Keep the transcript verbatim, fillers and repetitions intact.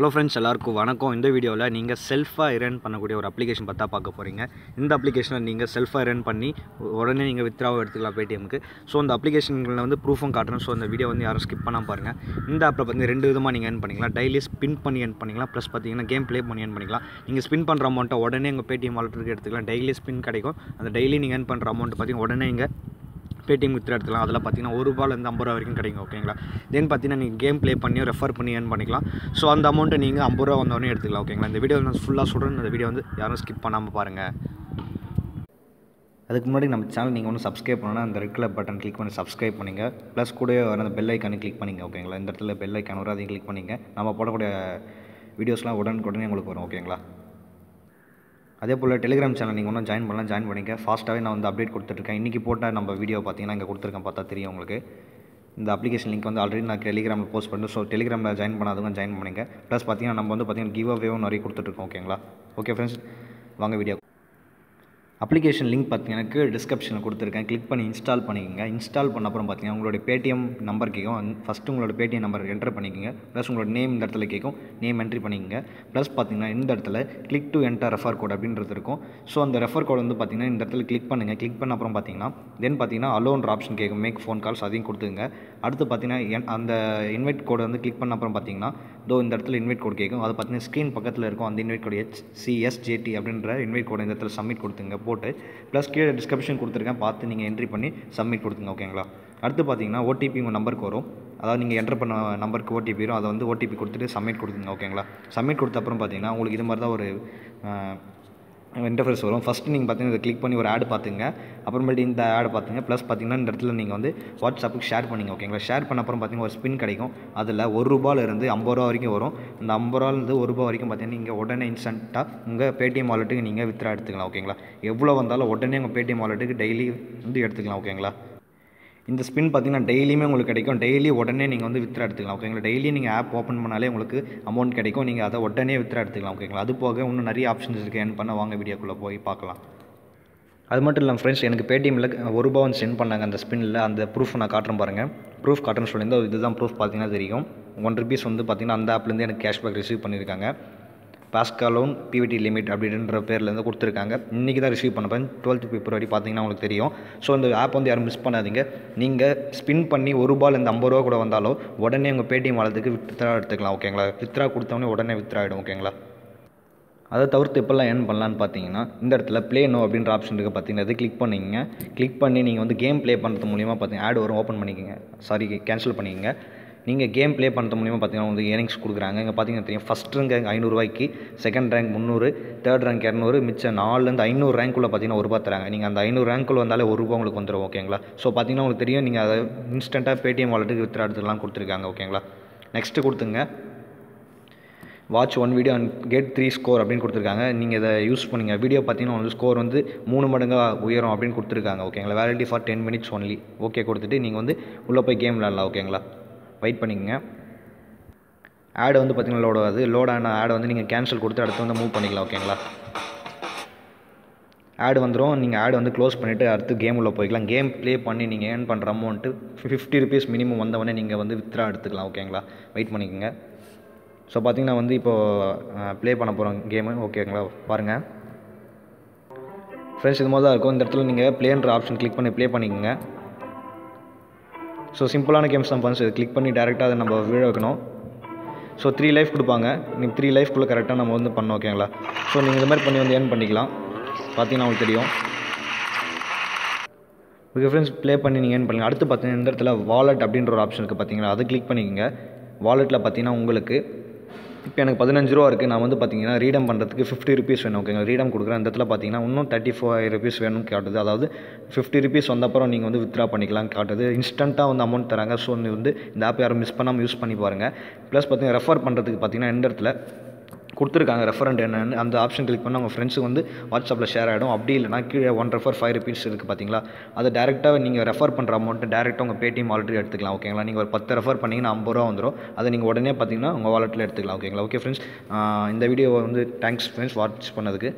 Hello friends, எல்லாருக்கும் வணக்கம். இந்த வீடியோவில் நீங்கள் செல்ஃபாக ரன் பண்ணக்கூடிய ஒரு அப்ளிகேஷன் பார்த்தா பார்க்க போகிறீங்க. இந்த அப்ளிகேஷனை நீங்கள் செல்ஃபாக ரன் பண்ணி உடனே நீங்கள் வித்ராவை எடுத்துக்கலாம் பேடிஎம்க்கு. ஸோ அந்த அப்ளிகேஷன்களில் வந்து ப்ரூஃபும் காட்டணும். ஸோ அந்த வீடியோ வந்து யாரும் ஸ்கிப் பண்ணாமல் பாருங்கள். இந்த ஆப்பில் வந்து ரெண்டு விதமாக நீங்கள் ஏர்ன் பண்ணிக்கலாம். டெய்லி ஸ்பின் பண்ணி ஏர்ன் பண்ணிக்கலாம், ப்ளஸ் பார்த்தீங்கன்னா கேம் ப்ளே பண்ணி ஏர்ன் பண்ணிக்கலாம். நீங்கள் ஸ்பின் பண்ணுற அமௌண்ட்டை உடனே உங்கள் பேடிஎம் வாலெட்டுக்கு எடுத்துக்கலாம். டெய்லி ஸ்பின் கிடைக்கும். அந்த டெய்லி நீங்கள் ஏர்ன் பண்ணுற அமௌண்ட் பார்த்தீங்கன்னா உடனே இங்கே பேடிஎம் வித்ரா எடுத்துக்கலாம். அதில் பார்த்தீங்கன்னா ஒரு ரூபாயிலேருந்து ஐம்பது ரூபா வரைக்கும் கிடைக்கும். ஓகேங்களா? தென் பார்த்தீங்கன்னா நீங்கள் கேம் ப்ளே பண்ணி ரெஃபர் பண்ணி ஏர்ன் பண்ணிக்கலாம். ஸோ அந்த அமௌண்ட்டை நீங்கள் ஐம்பது ரூபா வந்தோடனே எடுத்துக்கலாம். ஓகேங்களா? இந்த வீடியோ நான் ஃபுல்லாக சொல்கிறேன். இந்த வீடியோ வந்து யாரும் ஸ்கிப் பண்ணாமல் பாருங்கள். அதுக்கு முன்னாடி நம்ம சேனல் நீங்கள் ஒன்று சப்ஸ்கிரைப் பண்ணணும்னா அந்த ரெட் கலர் பட்டன் கிளிக் பண்ணி சப்ஸ்கிரைப் பண்ணுங்கள். ப்ளஸ் கூட அந்த பெல் ஐக்கானு கிளிக் பண்ணிங்க. ஓகேங்களா? இந்த இடத்துல பெல் ஐக்கான் வரும், அதையும் கிளிக் பண்ணிங்க. நம்ம போடக்கூடிய வீடியோஸ்லாம் உடனுக்குடனே உங்களுக்கு வரும். ஓகேங்களா? அதே போல் டெலிகிராம் சேனல் நீங்கள் ஒன்றும் ஜாயின் பண்ணலாம், ஜாயின் பண்ணிக்க. ஃபாஸ்ட்டாகவே நான் வந்து அப்டேட் கொடுத்துட்ருக்கேன். இன்றைக்கி போட்டால் நம்ம வீடியோ பார்த்தீங்கன்னா இங்கே கொடுத்துருக்கேன், பார்த்தா தெரியும் உங்களுக்கு. இந்த அப்ளிகேஷன் லிங்க் வந்து ஆல்ரெடி நான் டெலிகிராமில் போஸ்ட் பண்ணுறேன். ஸோ டெலிகிராமில் ஜாயின் பண்ணாதவங்க ஜாயின் பண்ணிங்க. ப்ளஸ் பார்த்தீங்கன்னா நம்ம வந்து பார்த்தீங்கன்னா கிவ் அவேவும் நிறைய கொடுத்துட்ருக்கோம். ஓகேங்களா? ஓகே ஃப்ரெண்ட்ஸ், வாங்க வீடியோ. அப்ளிகேஷன் லிங்க் பார்த்தீங்கன்னா எனக்கு டிஸ்கிரிப்ஷனில் கொடுத்துருக்கேன். கிளிக் பண்ணி இன்ஸ்டால் பண்ணிக்கோங்க. இன்ஸ்டால் பண்ண அப்புறம் பார்த்தீங்கன்னா உங்களோட பேடிஎம் நம்பர் கேட்கும். ஃபஸ்ட்டு உங்களோட பேடிஎம் நம்பர் என்ட்ரு பண்ணிக்கோங்க. ப்ளஸ் உங்களோட நேம் இந்த இடத்துல கேட்கும், நேம் என்ட்ரி பண்ணிக்கோங்க. ப்ளஸ் பார்த்தீங்கன்னா இந்த இடத்துல click to enter refer code அப்படின்றது இருக்கும். ஸோ அந்த ரெஃபர் கோட் வந்து பார்த்தீங்கன்னா இந்த இடத்துல கிளிக் பண்ணுங்கள். கிளிக் பண்ண அப்புறம் பார்த்தீங்கன்னா தென் பார்த்தீங்கன்னா அலோன்ற ஆப்ஷன் கேட்கும், மேக் ஃபோன் கால்ஸ், அதையும் கொடுத்துங்க. அடுத்து பார்த்தீங்கன்னா அந்த இன்வைட் கோடு வந்து கிளிக் பண்ண அப்புறம் பார்த்தீங்கன்னா தோ இந்த இடத்துல இன்வைட் கோட் கேட்கும். அது பார்த்தீங்கன்னா ஸ்க்ரீன் பக்கத்தில் இருக்கும். அந்த invite code H C S J D அப்படின்ற இன்வைட் கோடு இந்த இடத்துல சப்மிட் கொடுத்துங்க போட்டு. ப்ளஸ் கீழே டிஸ்கிரிப்ஷன் கொடுத்துருக்கேன், பார்த்து நீங்கள் என்ட்ரி பண்ணி சப்மிட் கொடுத்துங்க. ஓகேங்களா? அடுத்து பார்த்தீங்கன்னா ஓடிபி உங்கள் நம்பருக்கு வரும். அதாவது நீங்கள் என்ட்ரு பண்ண நம்பருக்கு ஓடிபி வரும். அதை வந்து ஓடிபி கொடுத்துட்டு சப்மிட் கொடுத்துங்க. ஓகேங்களா? சப்மிட் கொடுத்த அப்புறம் பார்த்தீங்கன்னா உங்களுக்கு இது மாதிரி தான் ஒரு இன்டர்ஃபேஸ் வரும். ஃபஸ்ட்டு நீங்கள் பார்த்தீங்கன்னா இதை கிளிக் பண்ணி ஒரு ஆட் பார்த்துங்க. அப்புறமேட்டு இந்த ஆட் பார்த்துங்க. ப்ளஸ் பார்த்தீங்கன்னா இந்த இடத்துல நீங்கள் வந்து வாட்ஸ்அப்புக்கு ஷேர் பண்ணிங்க. ஓகேங்களா? ஷேர் பண்ண அப்புறம் பார்த்தீங்கன்னா ஒரு ஸ்பின் கிடைக்கும். அதில் ஒரு ரூபாயிலேருந்து ஐம்பது ரூபா வரைக்கும் வரும். அந்த ஐம்பது ரூபாலேருந்து ஒரு ரூபா வரைக்கும் பார்த்தீங்கன்னா நீங்கள் உடனே இன்ஸ்டண்ட்டாக உங்கள் பேடிஎம் வாலெட்டுக்கு நீங்கள் வித்ரா எடுத்துக்கலாம். ஓகேங்களா? எவ்வளோ வந்தாலும் உடனே உங்கள் பேடிஎம் வாலெட்டுக்கு டெய்லி வந்து எடுத்துக்கலாம். ஓகேங்களா? இந்த ஸ்பின் பார்த்தீங்கன்னா டெய்லியுமே உங்களுக்கு கிடைக்கும். டெய்லி உடனே நீங்கள் வந்து வித்ரா எடுத்துக்கலாம். ஓகேங்களா? டெய்லி நீங்கள் ஆப் ஓப்பன் பண்ணாலே உங்களுக்கு அமௌண்ட் கிடைக்கும். நீங்கள் அதை உடனே வித்ரா எடுத்துக்கலாம். ஓகேங்களா? அது போக இன்னும் நிறைய ஆப்ஷன்ஸ் இருக்குது. ஏன் பண்ண வாங்க வீடியோக்குள்ளே போய் பார்க்கலாம். அது மட்டும் இல்லாமல் ஃப்ரெண்ட்ஸ், எனக்கு பேடிஎம்மில் ஒரு ரூபா வந்து சென்ட் பண்ணாங்க அந்த ஸ்பின்னில். அந்த ப்ரூஃப் நான் காட்டுறேன் பாருங்கள். ப்ரூஃப் காட்டுறேன்னு சொல்லியிருந்தா இதுதான் ப்ரூஃப் பார்த்தீங்கன்னா தெரியும். ஒன் ருபீஸ் வந்து பார்த்தீங்கன்னா அந்த ஆப்லேருந்து எனக்கு கேஷ்பேக் ரிசீவ் பண்ணியிருக்காங்க. பாஸ்காலோன் பிவிடி லிமிட் அப்படின்ற பேர்லேருந்து கொடுத்துருக்காங்க. இன்றைக்கி தான் ரிசீவ் பண்ணப்பேன். டுவெல்த்து பிப்ரவரி பார்த்தீங்கன்னா உங்களுக்கு தெரியும். ஸோ இந்த ஆப் வந்து யாரும் மிஸ் பண்ணாதீங்க. நீங்கள் ஸ்பின் பண்ணி ஒரு ரூபாயிலேருந்து ஐம்பது ரூபா கூட வந்தாலும் உடனே உங்கள் பேடிஎம் வாலெட்டுக்கு வித்ரா எடுத்துக்கலாம். ஓகேங்களா? வித்ரா கொடுத்தவொடனே உடனே வித்ரா ஆகிடும். ஓகேங்களா? அதை தவிர்த்து இப்போல்லாம் ஏர்ன் பண்ணலான்னு பார்த்தீங்கன்னா இந்த இடத்துல ப்ளே நோ அப்படின்ற ஆப்ஷன் இருக்குது. பார்த்தீங்கன்னா அது கிளிக் பண்ணிக்கங்க. கிளிக் பண்ணி நீங்கள் வந்து கேம் ப்ளே பண்ணுறது மூலிமா பார்த்தீங்கன்னா ஆட் வரும். ஓப்பன் பண்ணிக்கோங்க, சாரி கேன்சல் பண்ணிக்கங்க. நீங்கள் கேம் ப்ளே பண்ணுறது மூலிமா பார்த்தீங்கன்னா வந்து ஏர்னிங்ஸ் கொடுக்குறாங்க. இங்கே பார்த்தீங்கன்னா தெரியும், ஃபஸ்ட் ரேங்க் ஐநூறுரூவாய்க்கு, செகண்ட் ரேங்க் முந்நூறு, தேர்ட் ரேங்க் இரநூறு, மிச்சம் நாலுலேருந்து ஐநூறு ரேங்க்குள்ளே பார்த்தீங்கன்னா ஒரு ரூபா தராங்க. நீங்கள் அந்த ஐநூறு ரேங்க்குள்ளே வந்தாலே ஒரு ரூபா உங்களுக்கு வந்துடும். ஓகேங்களா? ஸோ பார்த்தீங்கன்னா உங்களுக்கு தெரியும், நீங்கள் அதை இன்ஸ்டண்ட்டாக பேடிஎம் வாலெட்டுக்கு வித்ரா எடுத்துக்கலாம் கொடுத்துருக்காங்க. ஓகேங்களா? நெக்ஸ்ட்டு கொடுத்துங்க. Watch one video and get three score அப்படின்னு கொடுத்துருக்காங்க. நீங்கள் இதை யூஸ் பண்ணுங்க. வீடியோ பார்த்தீங்கன்னா உங்களுக்கு ஸ்கோர் வந்து மூணு மடங்காக உயரும் அப்படின்னு கொடுத்துருக்காங்க. ஓகேங்களா? Validity for ten minutes only. Okay கொடுத்துட்டு நீங்கள் வந்து உள்ளே போய் கேம் விளாடலாம். ஓகேங்களா? வெயிட் பண்ணிக்கங்க. ஆடு வந்து பார்த்தீங்கன்னா லோட் ஆகுது. லோடான ஆடு வந்து நீங்கள் கேன்சல் கொடுத்து அடுத்து வந்து மூவ் பண்ணிக்கலாம். ஓகேங்களா? ஆடு வந்துடும். நீங்கள் ஆடு வந்து க்ளோஸ் பண்ணிவிட்டு அடுத்து கேம் உள்ளே போய்க்கலாம். கேம் ப்ளே பண்ணி நீங்கள் ஏர்ன் பண்ணுற அமௌண்ட்டு ஃபிஃப்டி ருபீஸ் மினிமம் வந்தவொடனே நீங்கள் வந்து வித்ரா எடுத்துக்கலாம். ஓகேங்களா? வெயிட் பண்ணிக்கோங்க. ஸோ பார்த்தீங்கன்னா வந்து இப்போது ப்ளே பண்ண போகிறோம் கேமு. ஓகேங்களா? பாருங்கள் ஃப்ரெண்ட்ஸ், இது மாதிரி தான் இருக்கும். இந்த இடத்துல நீங்கள் ப்ளேன்ற ஆப்ஷன் கிளிக் பண்ணி ப்ளே பண்ணிக்கோங்க. ஸோ சிம்பிளான கேம்ஸ் தான் ஃப்ரெண்ட்ஸ். இது கிளிக் பண்ணி டேரெக்டாக அதை நம்ம விழ வைக்கணும். ஸோ த்ரீ லைஃப் கொடுப்பாங்க. நீங்கள் த்ரீ லைஃப்குள்ளே கரெக்டாக நம்ம வந்து பண்ணோம். ஓகேங்களா? ஸோ நீங்கள் இது மாதிரி பண்ணி வந்து ஏர்ன் பண்ணிக்கலாம். பார்த்தீங்கன்னா உங்களுக்கு தெரியும். ஓகே ஃப்ரெண்ட்ஸ், ப்ளே பண்ணி நீங்கள் ஏர்ன் பண்ணிக்கலாம். அடுத்து பார்த்தீங்கன்னா இந்த இடத்துல வாலெட் அப்படின்ற ஒரு ஆப்ஷன் இருக்குது. பார்த்தீங்கன்னா அதை கிளிக் பண்ணிக்கோங்க. வாலெட்டில் பார்த்தீங்கன்னா உங்களுக்கு இப்போ எனக்கு பதினஞ்சு ரூபா இருக்குது. நான் வந்து பார்த்தீங்கன்னா ரீடம் பண்ணுறதுக்கு ஃபிஃப்டி ருபீஸ் வேணும். ஓகேங்களா? ரீடம் கொடுக்குறேன். அந்த இடத்துல பார்த்தீங்கன்னா இன்னும் தேர்ட்டி ஃபைவ் ருபீஸ் வேணும்னு காட்டுது. அதாவது ஃபிஃப்டி ருபீஸ் வந்தப்பறம் நீங்கள் வந்து வித்ரா பண்ணிக்கலாம்னு காட்டுது. இன்ஸ்டண்ட்டாக வந்து அமௌண்ட் தராங்க. ஸோ நீங்கள் வந்து இந்த ஆப் யாரும் மிஸ் பண்ணாமல் யூஸ் பண்ணி பாருங்கள். ப்ளஸ் பார்த்தீங்கன்னா ரெஃபர் பண்ணுறதுக்கு பார்த்தீங்கன்னா இந்த இடத்துல கொடுத்துருக்காங்க ரெஃபரண்ட் என்னென்னு. அந்த ஆப்ஷன் கிளிக் பண்ணால் உங்கள் ஃப்ரெண்ட்ஸுக்கு வந்து வாட்ஸ்அப்பில் ஷேர் ஆகிடும். அப்படி இல்லைனா கீழே ஒன் ரெஃபர் ஃபைவ் ருபீஸ் இருக்குது. பார்த்தீங்களா? அதை டேரெக்டாக நீங்கள் ரெஃபர் பண்ணுற அமௌண்ட்டு டேரெக்டாக உங்கள் பேடிஎம் வாலெட்டில் எடுத்துக்கலாம். ஓகேங்களா? நீங்கள் ஒரு பத்து ரெஃபர் பண்ணிங்கன்னா ஐம்பது ரூபா வந்துடும். அதை நீங்கள் உடனே பார்த்தீங்கன்னா உங்கள் வாலெட்டில் எடுத்துக்கலாம். ஓகேங்களா? ஓகே ஃப்ரெண்ட்ஸ், இந்த வீடியோ வந்து தேங்க்ஸ் ஃப்ரெண்ட்ஸ் வாட்ச் பண்ணதுக்கு.